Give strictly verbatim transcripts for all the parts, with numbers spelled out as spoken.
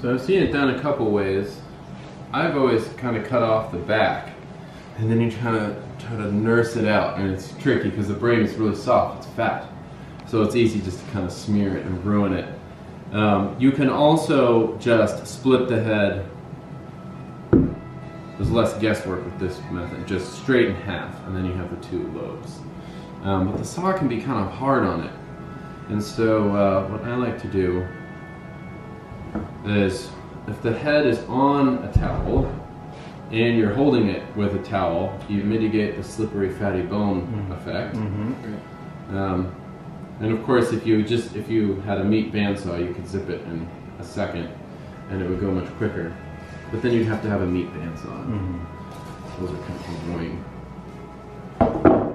So I've seen it done a couple ways. I've always kind of cut off the back, and then you try to try to nurse it out, and it's tricky because the brain is really soft, it's fat, so it's easy just to kind of smear it and ruin it. Um, you can also just split the head. There's less guesswork with this method. Just straight in half, and then you have the two lobes. Um, but the saw can be kind of hard on it, and so uh, what I like to do is, if the head is on a towel and you're holding it with a towel, you mitigate the slippery fatty bone mm-hmm. effect. Mm-hmm. um, and of course, if you just if you had a meat bandsaw, you could zip it in a second, and it would go much quicker. But then you'd have to have a meat bandsaw. Mm-hmm. Those are kind of annoying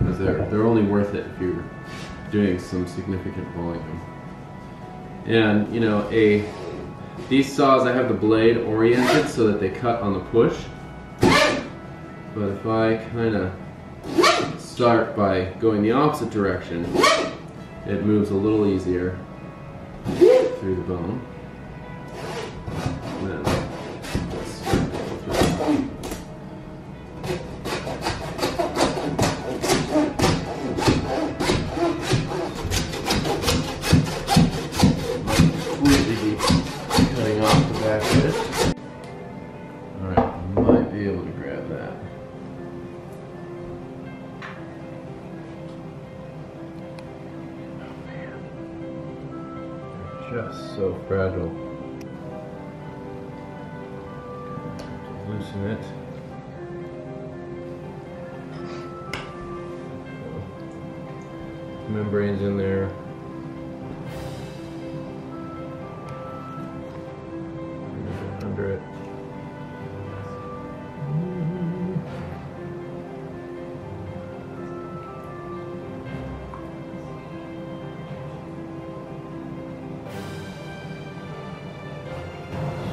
because they're they're only worth it if you're doing some significant volume. And you know, a these saws, I have the blade oriented so that they cut on the push. But if I kind of start by going the opposite direction, it moves a little easier through the bone. And then just so fragile. Loosen it. Membrane's in there. Under it.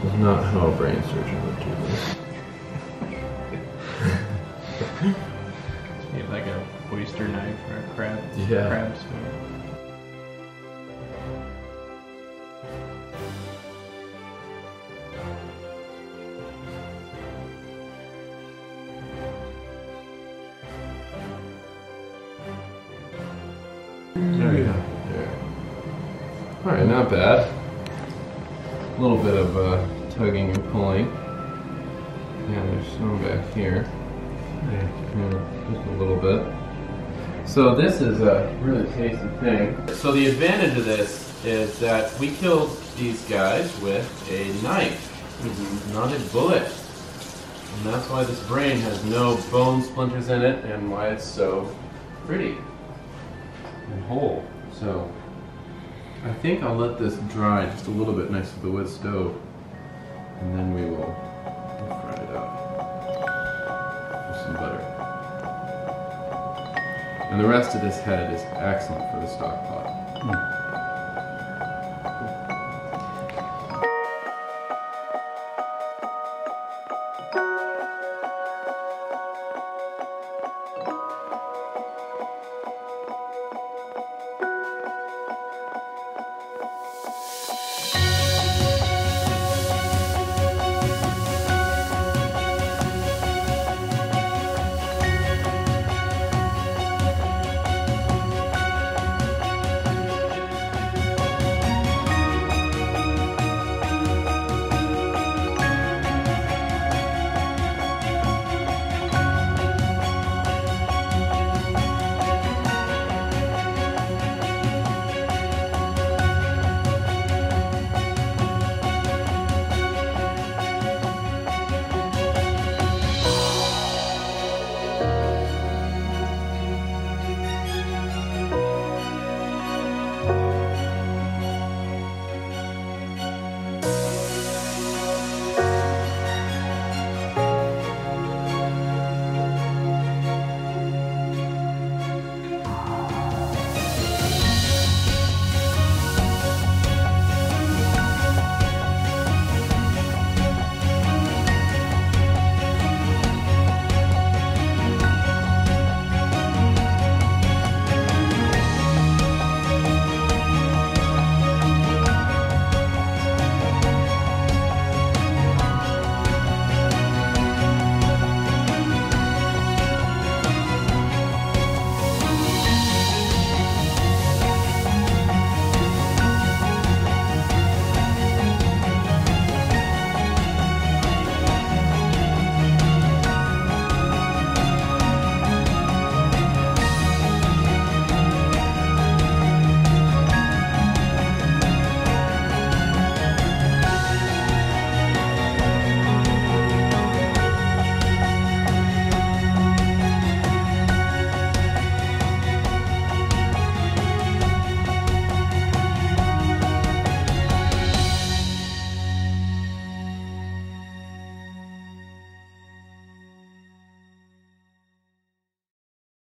This is not how a brain surgeon would do this. You have like a oyster knife or a crab, yeah. crab spoon. There we go. There. All right, not bad. A little bit of uh, tugging and pulling. Yeah, there's some back here. Yeah, just a little bit. So this is a really tasty thing. So the advantage of this is that we killed these guys with a knife, mm-hmm. not a bullet. And that's why this brain has no bone splinters in it, and why it's so pretty and whole. So I think I'll let this dry just a little bit next to the wood stove, and then we will fry it up with some butter. And the rest of this head is excellent for the stock pot. Mm.